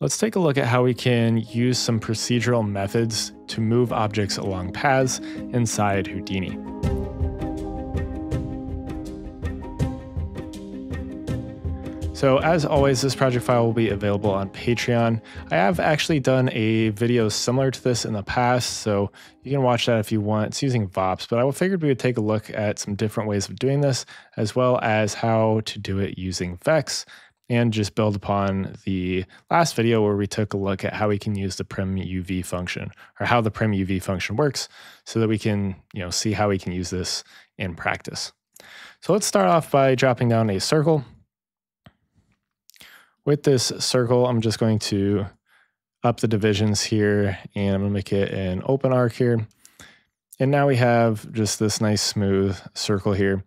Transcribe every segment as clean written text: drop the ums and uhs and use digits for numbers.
Let's take a look at how we can use some procedural methods to move objects along paths inside Houdini. So as always, this project file will be available on Patreon. I have actually done a video similar to this in the past, so you can watch that if you want. It's using VOPs, but I figured we would take a look at some different ways of doing this, as well as how to do it using Vex, and just build upon the last video where we took a look at how we can use the PrimUV function, or how the PrimUV function works, so that we can, see how we can use this in practice. So let's start off by dropping down a circle. With this circle, I'm just going to up the divisions here, and I'm gonna make it an open arc here. And now we have just this nice smooth circle here.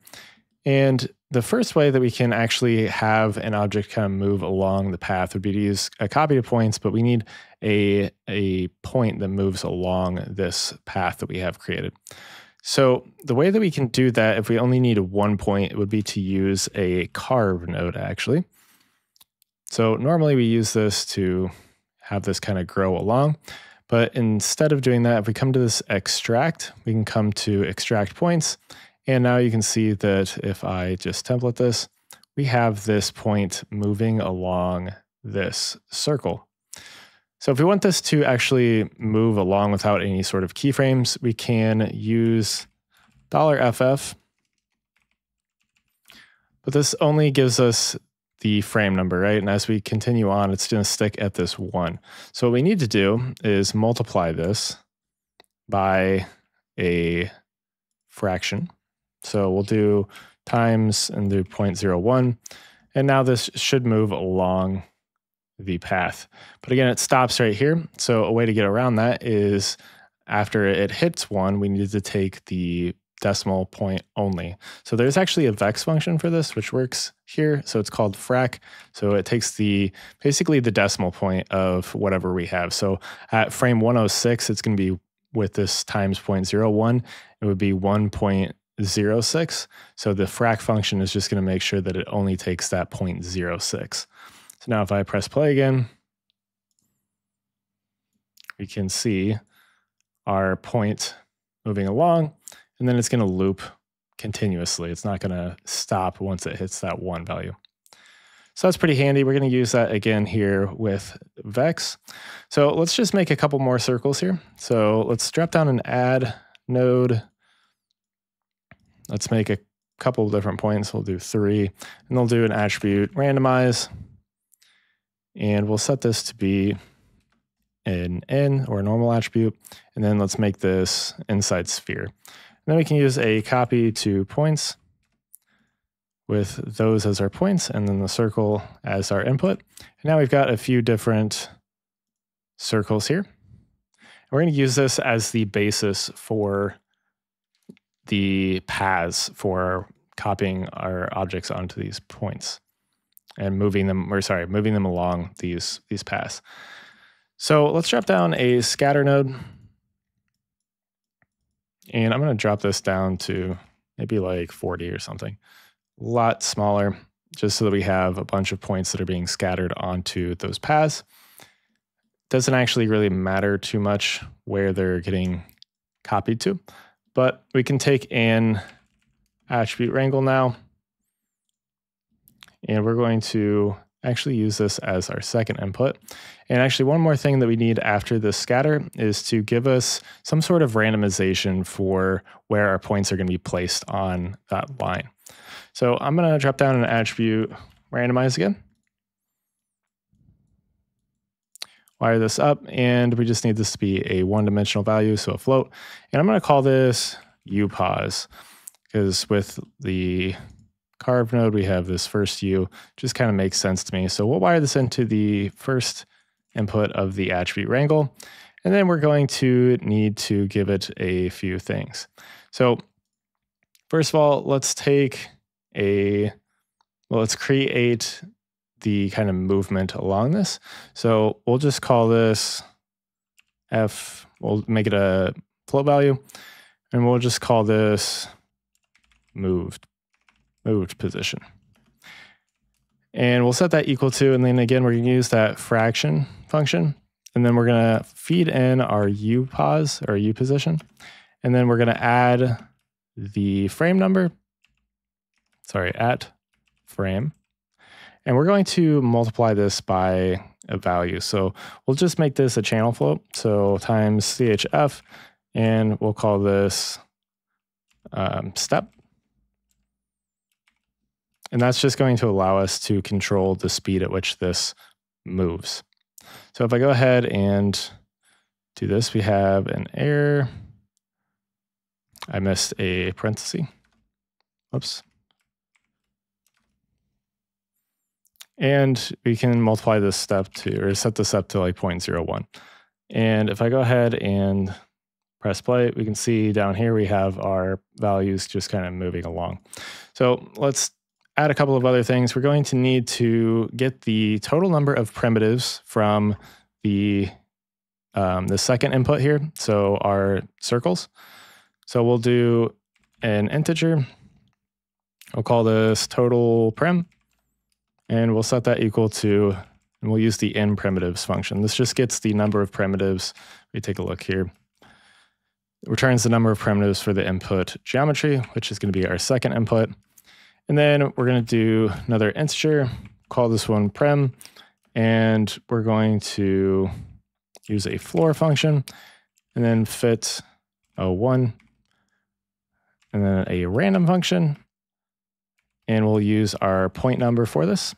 And the first way that we can actually have an object kind of move along the path would be to use a copy to points, but we need a point that moves along this path that we have created. So the way that we can do that, if we only need one point, it would be to use a carve node actually. So normally we use this to have this kind of grow along, but instead of doing that, if we come to this extract, we can come to extract points. And now you can see that if I just template this, we have this point moving along this circle. So if we want this to actually move along without any sort of keyframes, we can use $FF, but this only gives us the frame number, right? And as we continue on, it's gonna stick at this 1. So what we need to do is multiply this by a fraction. So we'll do times and do 0.01. And now this should move along the path. But again, it stops right here. So a way to get around that is after it hits 1, we need to take the decimal point only. So there's actually a Vex function for this, which works here. So it's called frac. So it takes basically the decimal point of whatever we have. So at frame 106, it's going to be with this times 0.01, it would be 1.06. So the frac function is just going to make sure that it only takes that 0.06. So now if I press play again, we can see our point moving along, and then it's going to loop continuously. It's not going to stop once it hits that 1 value. So that's pretty handy. We're going to use that again here with Vex. So let's just make a couple more circles here. So let's drop down and add node. Let's make a couple of different points. We'll do 3, and they'll do an attribute randomize. And we'll set this to be an N or a normal attribute. And then let's make this inside sphere. And then we can use a copy to points with those as our points, and then the circle as our input. And now we've got a few different circles here. We're going to use this as the basis for the paths for copying our objects onto these points and moving them along these paths. So let's drop down a scatter node, and I'm going to drop this down to maybe like 40 or something. A lot smaller, just so that we have a bunch of points that are being scattered onto those paths. Doesn't actually really matter too much where they're getting copied to, but we can take an attribute wrangle now, and we're going to actually use this as our second input. And actually one more thing that we need after this scatter is to give us some sort of randomization for where our points are going to be placed on that line. So I'm going to drop down an attribute randomize again. Wire this up, and we just need this to be a one-dimensional value, so a float. And I'm going to call this U_pause, because with the carve node, we have this first U. Just kind of makes sense to me. So we'll wire this into the first input of the attribute wrangle, and then we're going to need to give it a few things. So first of all, let's create the kind of movement along this. So we'll just call this F, we'll make it a float value, and we'll just call this moved position. And we'll set that equal to, and then again, we're gonna use that fraction function. And then we're going to feed in our U pause or U position. And then we're going to add the frame number, sorry, at frame. And we're going to multiply this by a value. So we'll just make this a channel float. So times CHF, and we'll call this step. And that's just going to allow us to control the speed at which this moves. So if I go ahead and do this, we have an error. I missed a parenthesis. Oops. And we can multiply this step to, or set this up to like 0.01. And if I go ahead and press play, we can see down here we have our values just kind of moving along. So let's add a couple of other things. We're going to need to get the total number of primitives from the second input here, so our circles. So we'll do an integer. We'll call this total prim, and we'll set that equal to, and we'll use the in primitives function. This just gets the number of primitives. We take a look here. It returns the number of primitives for the input geometry, which is going to be our second input. And then we're going to do another integer, call this one prim, and we're going to use a floor function and then fit a 1 and then a random function. And we'll use our point number for this.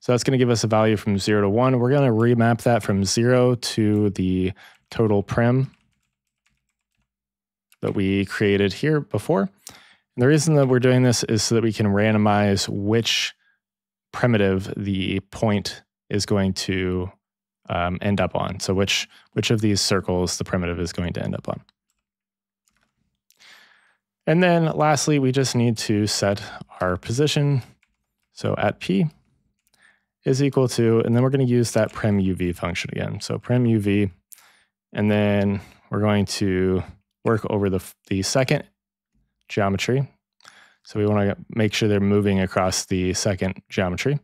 So that's going to give us a value from 0 to 1. We're going to remap that from 0 to the total prim that we created here before. And the reason that we're doing this is so that we can randomize which primitive the point is going to end up on. So which of these circles the primitive is going to end up on. And then lastly, we just need to set our position. So at P is equal to, and then we're going to use that PrimUV function again. So PrimUV, and then we're going to work over the second geometry. So we want to make sure they're moving across the second geometry.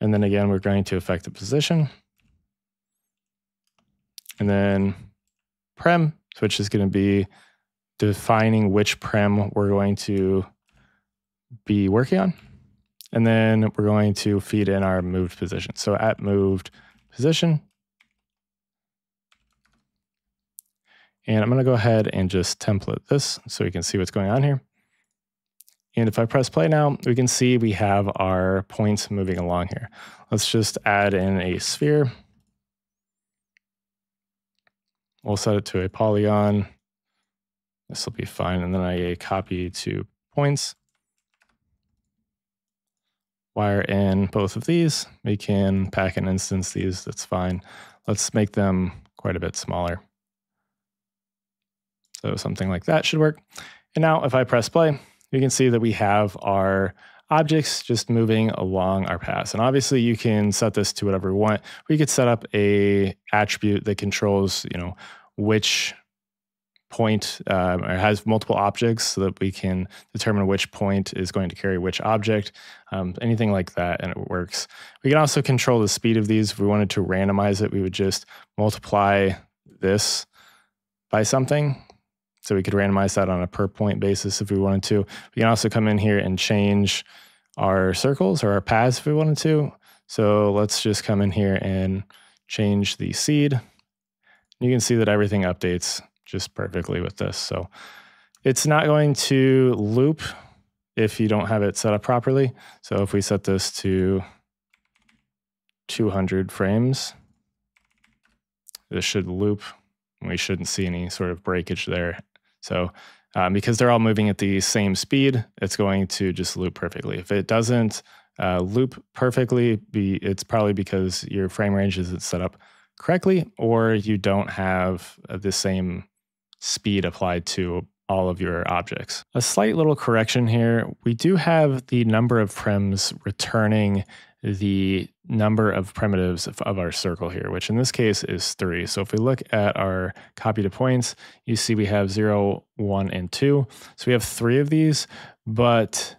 And then again, we're going to affect the position. And then prim, which is going to be defining which prim we're going to be working on. And then we're going to feed in our moved position. So at moved position. And I'm going to go ahead and just template this so we can see what's going on here. And if I press play now, we can see we have our points moving along here. Let's just add in a sphere. We'll set it to a polygon. This will be fine. And then I copy to points. Wire in both of these. We can pack and instance these. That's fine. Let's make them quite a bit smaller. So something like that should work. And now if I press play, you can see that we have our objects just moving along our path. And obviously you can set this to whatever you want. We could set up a attribute that controls, you know, which point or has multiple objects so that we can determine which point is going to carry which object, anything like that, and it works. We can also control the speed of these. If we wanted to randomize it, we would just multiply this by something. So we could randomize that on a per point basis if we wanted to. We can also come in here and change our circles or our paths if we wanted to. So let's just come in here and change the seed. You can see that everything updates just perfectly with this. So it's not going to loop if you don't have it set up properly. So if we set this to 200 frames, this should loop. We shouldn't see any sort of breakage there. So because they're all moving at the same speed, it's going to just loop perfectly. If it doesn't loop perfectly, it's probably because your frame range isn't set up correctly, or you don't have the same speed applied to all of your objects. A slight little correction here. We do have the number of prims returning the number of primitives of our circle here, which in this case is 3. So if we look at our copy to points, you see we have 0, 1, and 2. So we have 3 of these, but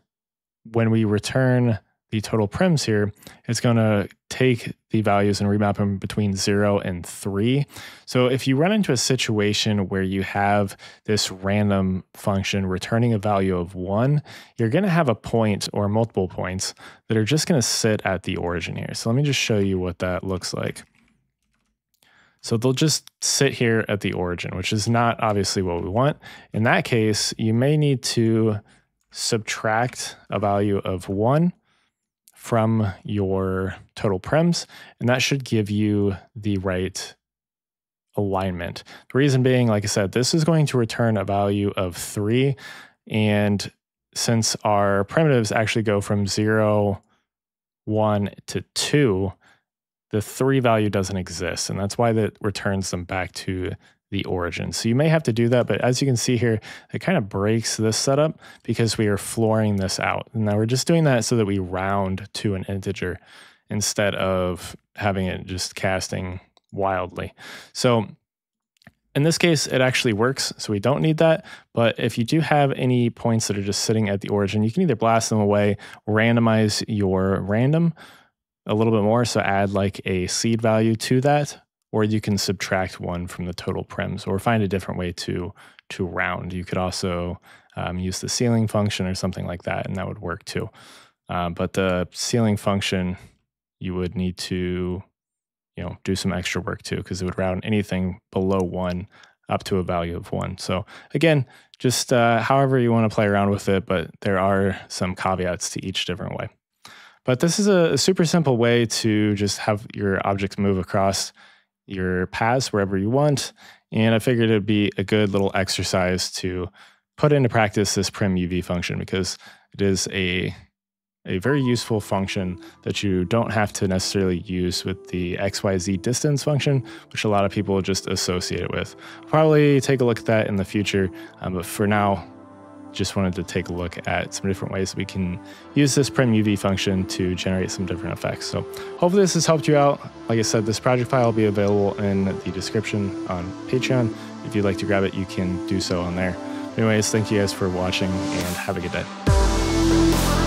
when we return the total prims here, it's going to take the values and remap them between 0 and 3. So if you run into a situation where you have this random function returning a value of 1, you're going to have a point or multiple points that are just going to sit at the origin here. So let me just show you what that looks like. So they'll just sit here at the origin, which is not obviously what we want. In that case, you may need to subtract a value of 1 from your total prims, and that should give you the right alignment. The reason being, like I said, this is going to return a value of 3, and since our primitives actually go from 0, 1 to 2, the 3 value doesn't exist, and that's why that returns them back to the origin. So you may have to do that, but as you can see here, it kind of breaks this setup because we are flooring this out. And now we're just doing that so that we round to an integer instead of having it just casting wildly. So in this case, it actually works, so we don't need that. But if you do have any points that are just sitting at the origin, you can either blast them away, randomize your random a little bit more, so add like a seed value to that, or you can subtract 1 from the total prims, or find a different way to round. You could also use the ceiling function or something like that, and that would work too. But the ceiling function, you would need to, you know, do some extra work too, because it would round anything below 1 up to a value of 1. So again, just however you want to play around with it, but there are some caveats to each different way. But this is a super simple way to just have your objects move across your paths wherever you want. And I figured it'd be a good little exercise to put into practice this PrimUV function, because it is a very useful function that you don't have to necessarily use with the XYZ distance function, which a lot of people just associate it with. Probably take a look at that in the future, but for now, just wanted to take a look at some different ways we can use this PrimUV function to generate some different effects. So hopefully this has helped you out. Like I said, this project file will be available in the description on Patreon. If you'd like to grab it, you can do so on there. Anyways, thank you guys for watching, and have a good day.